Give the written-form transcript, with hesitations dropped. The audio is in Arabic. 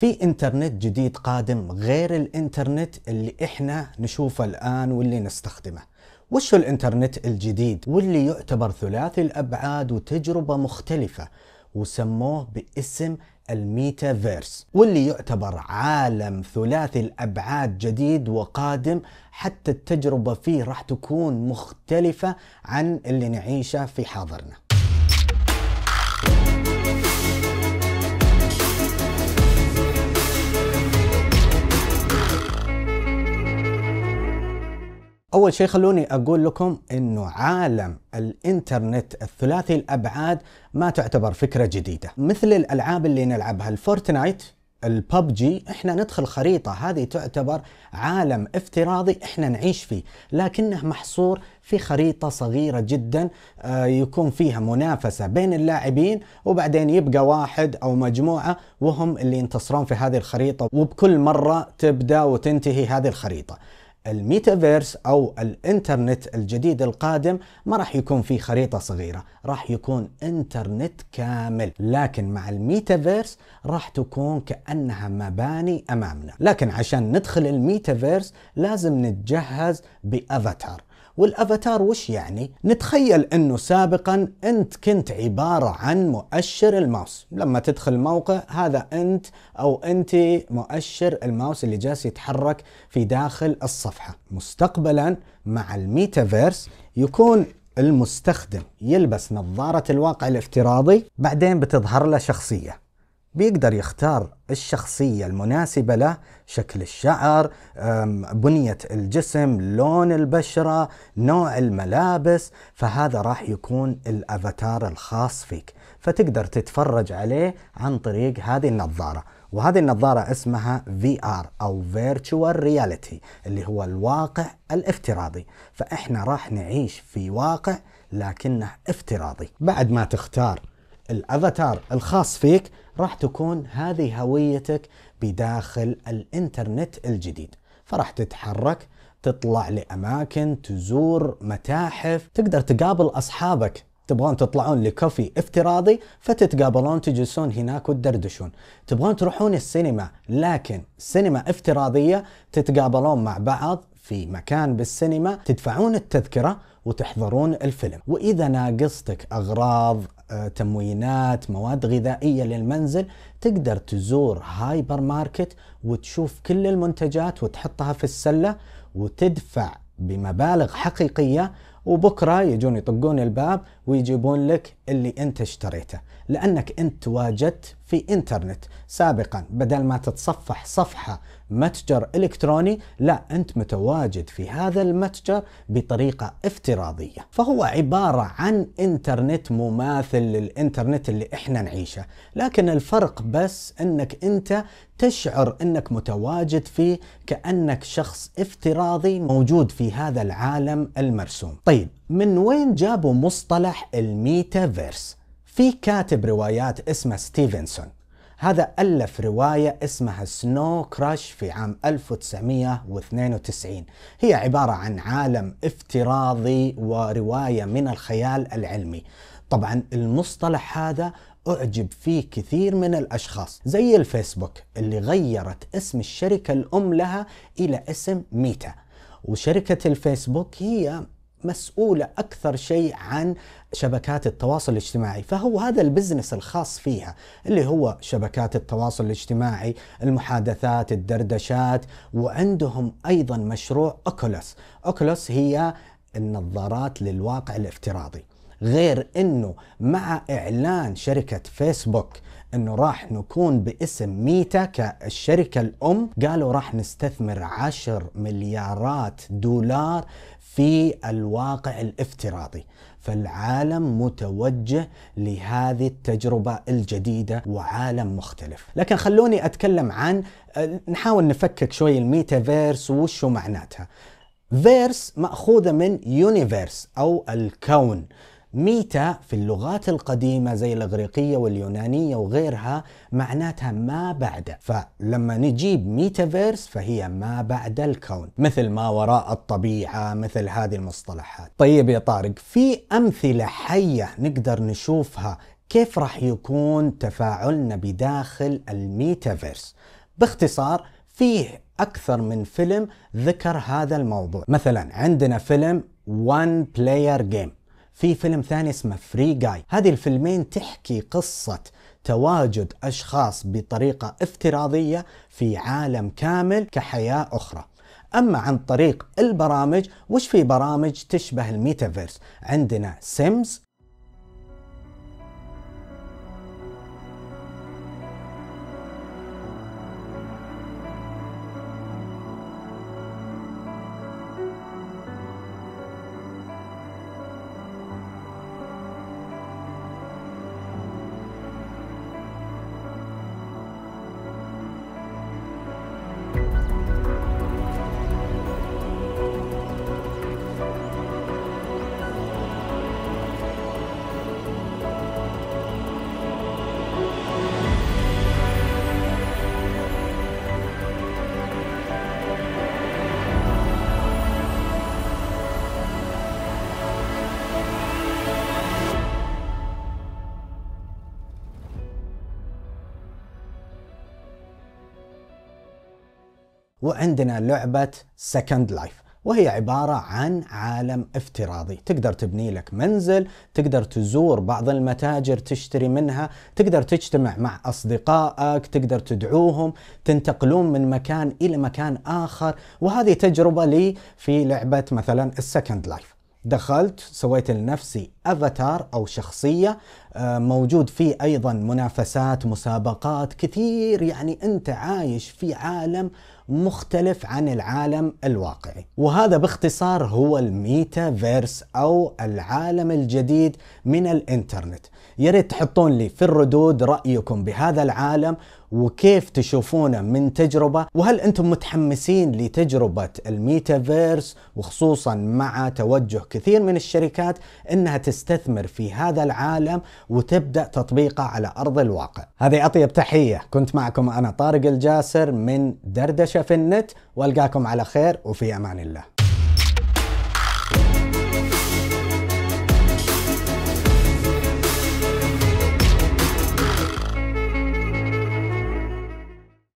في انترنت جديد قادم غير الانترنت اللي احنا نشوفه الآن واللي نستخدمه. وش الانترنت الجديد واللي يعتبر ثلاثي الأبعاد وتجربة مختلفة وسموه باسم الميتافيرس، واللي يعتبر عالم ثلاثي الأبعاد جديد وقادم، حتى التجربة فيه راح تكون مختلفة عن اللي نعيشه في حاضرنا. أول شيء خلوني أقول لكم إنه عالم الإنترنت الثلاثي الأبعاد ما تعتبر فكرة جديدة، مثل الألعاب اللي نلعبها الفورتنايت، الببجي، إحنا ندخل خريطة، هذه تعتبر عالم افتراضي إحنا نعيش فيه، لكنه محصور في خريطة صغيرة جدا يكون فيها منافسة بين اللاعبين، وبعدين يبقى واحد أو مجموعة وهم اللي ينتصرون في هذه الخريطة، وبكل مرة تبدأ وتنتهي هذه الخريطة. الميتافيرس أو الإنترنت الجديد القادم ما راح يكون في خريطة صغيرة، راح يكون إنترنت كامل، لكن مع الميتافيرس راح تكون كأنها مباني أمامنا. لكن عشان ندخل الميتافيرس لازم نتجهز بأفاتار. والأفاتار وش يعني؟ نتخيل أنه سابقا أنت كنت عبارة عن مؤشر الماوس، لما تدخل الموقع هذا أنت أو أنت مؤشر الماوس اللي جالس يتحرك في داخل الصفحة. مستقبلا مع الميتافيرس يكون المستخدم يلبس نظارة الواقع الافتراضي، بعدين بتظهر له شخصية، بيقدر يختار الشخصية المناسبة له، شكل الشعر، بنية الجسم، لون البشرة، نوع الملابس، فهذا راح يكون الأفاتار الخاص فيك، فتقدر تتفرج عليه عن طريق هذه النظارة، وهذه النظارة اسمها VR أو Virtual Reality اللي هو الواقع الافتراضي، فإحنا راح نعيش في واقع لكنه افتراضي. بعد ما تختار الأفاتار الخاص فيك راح تكون هذه هويتك بداخل الإنترنت الجديد، فراح تتحرك، تطلع لأماكن، تزور متاحف، تقدر تقابل أصحابك، تبغون تطلعون لكوفي افتراضي فتتقابلون، تجلسون هناك وتدردشون، تبغون تروحون السينما لكن سينما افتراضية، تتقابلون مع بعض في مكان بالسينما، تدفعون التذكرة وتحضرون الفيلم. وإذا ناقصتك أغراض، تموينات، مواد غذائية للمنزل، تقدر تزور هايبر ماركت وتشوف كل المنتجات وتحطها في السلة وتدفع بمبالغ حقيقية، وبكرة يجون يطقون الباب ويجيبون لك اللي انت اشتريته، لأنك انت تواجدت في انترنت. سابقا بدل ما تتصفح صفحة متجر إلكتروني، لا، انت متواجد في هذا المتجر بطريقة افتراضية، فهو عبارة عن انترنت مماثل للانترنت اللي احنا نعيشه، لكن الفرق بس انك انت تشعر انك متواجد فيه كأنك شخص افتراضي موجود في هذا العالم المرسوم. طيب، من وين جابوا مصطلح الميتافيرس؟ في كاتب روايات اسمه ستيفنسون، هذا ألف رواية اسمها سنو كراش في عام 1992، هي عبارة عن عالم افتراضي ورواية من الخيال العلمي. طبعا المصطلح هذا أعجب فيه كثير من الأشخاص، زي الفيسبوك اللي غيرت اسم الشركة الأم لها إلى اسم ميتا، وشركة الفيسبوك هي مسؤولة أكثر شيء عن شبكات التواصل الاجتماعي، فهو هذا البزنس الخاص فيها اللي هو شبكات التواصل الاجتماعي، المحادثات، الدردشات، وعندهم أيضا مشروع أوكولوس. أوكولوس هي النظارات للواقع الافتراضي. غير أنه مع إعلان شركة فيسبوك أنه راح نكون باسم ميتا كالشركة الأم، قالوا راح نستثمر 10 مليارات دولار في الواقع الافتراضي، فالعالم متوجه لهذه التجربة الجديدة وعالم مختلف. لكن خلوني أتكلم عن، نحاول نفكك شوي الميتافيرس وشو معناتها. فيرس مأخوذة من يونيفيرس أو الكون، ميتا في اللغات القديمة زي الإغريقية واليونانية وغيرها معناتها ما بعد، فلما نجيب ميتافيرس فهي ما بعد الكون، مثل ما وراء الطبيعة، مثل هذه المصطلحات. طيب يا طارق، في أمثلة حية نقدر نشوفها كيف راح يكون تفاعلنا بداخل الميتافيرس؟ باختصار فيه أكثر من فيلم ذكر هذا الموضوع، مثلا عندنا فيلم 1 بلاير جيم، في فيلم ثاني اسمه فري جاي. هذه الفيلمين تحكي قصة تواجد أشخاص بطريقة افتراضية في عالم كامل كحياة أخرى. أما عن طريق البرامج، وش في برامج تشبه الميتافيرس؟ عندنا سيمز، وعندنا لعبة Second Life، وهي عبارة عن عالم افتراضي، تقدر تبني لك منزل، تقدر تزور بعض المتاجر تشتري منها، تقدر تجتمع مع أصدقائك، تقدر تدعوهم، تنتقلون من مكان إلى مكان آخر. وهذه تجربة لي في لعبة مثلا Second Life، دخلت سويت لنفسي أفاتار أو شخصية، موجود فيه أيضا منافسات مسابقات كثير، يعني أنت عايش في عالم مختلف عن العالم الواقعي. وهذا باختصار هو الميتافيرس أو العالم الجديد من الإنترنت. يا ريت تحطون لي في الردود رأيكم بهذا العالم وكيف تشوفونه من تجربة، وهل أنتم متحمسين لتجربة الميتافيرس، وخصوصا مع توجه كثير من الشركات أنها تستثمر في هذا العالم وتبدأ تطبيقه على أرض الواقع. هذه أطيب تحية، كنت معكم أنا طارق الجاسر من دردشة في النت، وألقاكم على خير وفي أمان الله.